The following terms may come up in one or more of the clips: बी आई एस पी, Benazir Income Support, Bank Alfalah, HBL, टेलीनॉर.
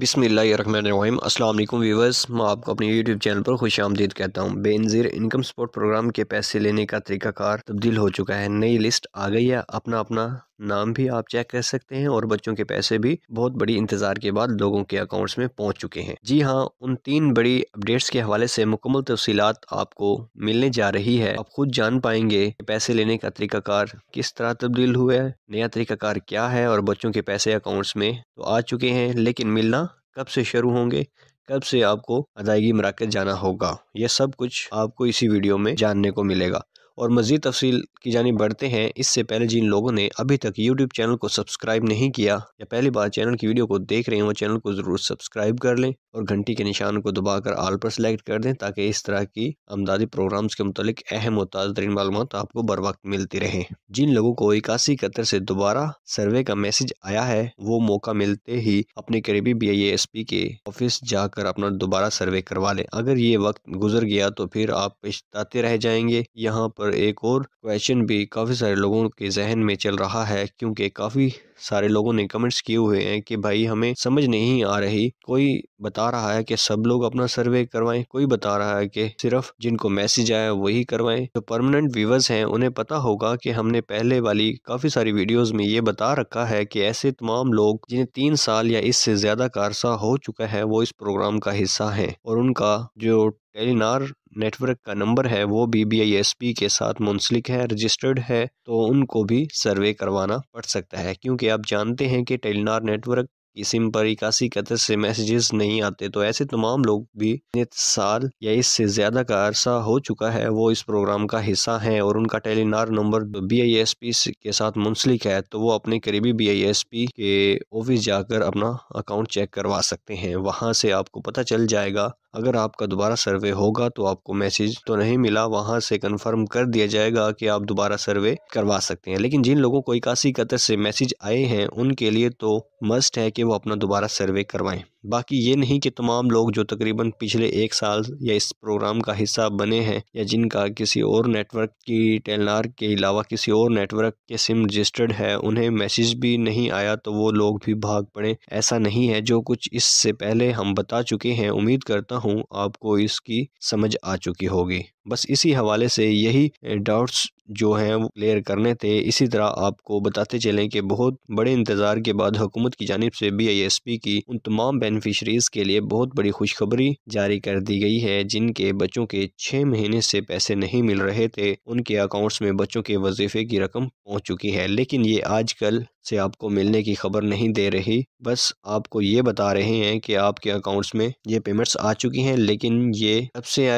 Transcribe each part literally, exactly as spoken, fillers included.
बिस्मिल्लाहिर्रहमानिर्रहीम। अस्सलाम वालेकुम व्यूअर्स, मैं आपको अपने यूट्यूब चैनल पर खुश आमदीद कहता हूँ। बेनज़ीर इनकम सपोर्ट प्रोग्राम के पैसे लेने का तरीकाकार तब्दील हो चुका है, नई लिस्ट आ गई है। अपना अपना नाम भी आप चेक कर सकते हैं और बच्चों के पैसे भी बहुत बड़ी इंतजार के बाद लोगों के अकाउंट्स में पहुंच चुके हैं। जी हाँ, उन तीन बड़ी अपडेट्स के हवाले से मुकम्मल तफसीलात आपको मिलने जा रही है। आप खुद जान पाएंगे पैसे लेने का तरीकाकार किस तरह तब्दील हुआ है, नया तरीकाकार क्या है और बच्चों के पैसे अकाउंट्स में तो आ चुके हैं, लेकिन मिलना कब से शुरू होंगे, कब से आपको अदायगी मराकज़ जाना होगा, यह सब कुछ आपको इसी वीडियो में जानने को मिलेगा। और मज़ीद तफसील की जानिब बढ़ते हैं। इससे पहले जिन लोगों ने अभी तक यूट्यूब चैनल को सब्सक्राइब नहीं किया या पहली बार चैनल की वीडियो को देख रहे हैं, वो चैनल को ज़रूर सब्सक्राइब कर लें और घंटी के निशान को दबाकर आल पर सेलेक्ट कर दें, ताकि इस तरह की अमदादी प्रोग्राम्स के मुतालिक अहम और ताज़ा मालूमात आपको बर वक्त मिलती रहें। जिन लोगों को इक्यासी इकहत्तर से दोबारा सर्वे का मैसेज आया है, वो मौका मिलते ही अपने करीबी बी आई एस पी के ऑफिस जाकर अपना दोबारा सर्वे करवा लें। अगर ये वक्त गुजर गया तो फिर आप पछताते रह जाएंगे। यहाँ पर एक और क्वेश्चन भी काफ़ी सारे लोगों के जहन में चल रहा है, क्योंकि काफ़ी सारे लोगों ने कमेंट्स किए हुए हैं कि भाई हमें समझ नहीं आ रही। कोई बता रहा है कि सब लोग अपना सर्वे करवाएं, कोई बता रहा है कि सिर्फ जिनको मैसेज आया वही करवाएं। जो परमानेंट व्यूअर्स हैं उन्हें पता होगा कि हमने पहले वाली काफ़ी सारी वीडियोस में ये बता रखा है कि ऐसे तमाम लोग जिन्हें तीन साल या इससे ज़्यादा का अरसा हो चुका है वो इस प्रोग्राम का हिस्सा हैं और उनका जो टेलीनॉर नेटवर्क का नंबर है वो भी बी आई एस पी के साथ मुंसलिक है, रजिस्टर्ड है, तो उनको भी सर्वे करवाना पड़ सकता है। क्योंकि आप जानते हैं कि टेलीनॉर नेटवर्क की सिम पर इक्यासी इकहत्तर से मैसेजेस नहीं आते, तो ऐसे तमाम लोग भी नित साल या इससे ज़्यादा का अरसा हो चुका है वो इस प्रोग्राम का हिस्सा हैं और उनका टेलीनॉर number बी आई एस पी के साथ मुंसलिक है, तो वो अपने करीबी बी आई एस पी के ऑफिस जाकर अपना अकाउंट चेक करवा सकते हैं। वहाँ से आपको पता चल जाएगा, अगर आपका दोबारा सर्वे होगा तो आपको मैसेज तो नहीं मिला, वहाँ से कंफर्म कर दिया जाएगा कि आप दोबारा सर्वे करवा सकते हैं। लेकिन जिन लोगों को इक्यासी इकहत्तर से मैसेज आए हैं उनके लिए तो मस्ट है कि वो अपना दोबारा सर्वे करवाएं। बाकी ये नहीं कि तमाम लोग जो तकरीबन पिछले एक साल या इस प्रोग्राम का हिस्सा बने हैं या जिनका किसी और नेटवर्क की टेलनार के अलावा किसी और नेटवर्क के सिम रजिस्टर्ड है उन्हें मैसेज भी नहीं आया तो वो लोग भी भाग पड़े, ऐसा नहीं है। जो कुछ इससे पहले हम बता चुके हैं उम्मीद करता हूँ आपको इसकी समझ आ चुकी होगी। बस इसी हवाले से यही डाउट्स जो हैं वो क्लियर करने थे। इसी तरह आपको बताते चलें कि बहुत बड़े इंतज़ार के बाद हुकूमत की जानिब से बी आई एस पी की उन तमाम बेनिफिशरीज़ के लिए बहुत बड़ी खुशखबरी जारी कर दी गई है जिनके बच्चों के छः महीने से पैसे नहीं मिल रहे थे। उनके अकाउंट्स में बच्चों के वजीफे की रकम पहुँच चुकी है, लेकिन ये आज कल से आपको मिलने की खबर नहीं दे रही, बस आपको ये बता रहे हैं कि आपके अकाउंट्स में ये पेमेंट्स आ चुकी हैं। लेकिन ये कब से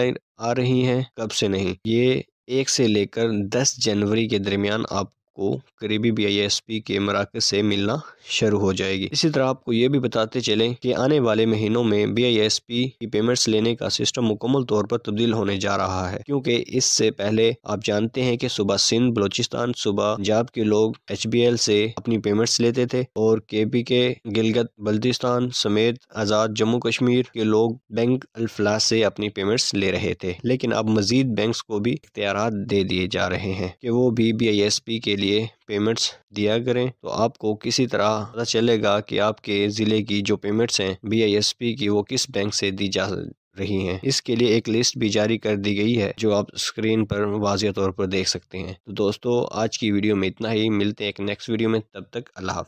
आ रही हैं कब से नहीं, ये एक से लेकर दस जनवरी के दरमियान आप को करीबी बी आई एस पी के मराकज़ से मिलना शुरू हो जाएगी। इसी तरह आपको ये भी बताते चलें कि आने वाले महीनों में बी आई एस पी की पेमेंट्स लेने का सिस्टम मुकम्मल तौर पर तब्दील होने जा रहा है, क्योंकि इससे पहले आप जानते हैं कि सुबह सिंध, बलूचिस्तान, सुबह पंजाब के लोग एच बी एल से अपनी पेमेंट्स लेते थे और के पी के, गिलगित बल्तिस्तान समेत आज़ाद जम्मू कश्मीर के लोग बैंक अल्फलाह से अपनी पेमेंट्स ले रहे थे। लेकिन अब मजीद बैंक को भी इख्तियारात दे दिए जा रहे हैं कि वो भी बी आई एस पी के लिए पेमेंट्स दिया करें, तो आपको किसी तरह पता चलेगा कि आपके ज़िले की जो पेमेंट्स हैं बी आई एस पी की वो किस बैंक से दी जा रही हैं। इसके लिए एक लिस्ट भी जारी कर दी गई है जो आप स्क्रीन पर वाज़े तौर पर देख सकते हैं। तो दोस्तों, आज की वीडियो में इतना ही, मिलते हैं एक नेक्स्ट वीडियो में, तब तक अल्लाह हाफ़िज़।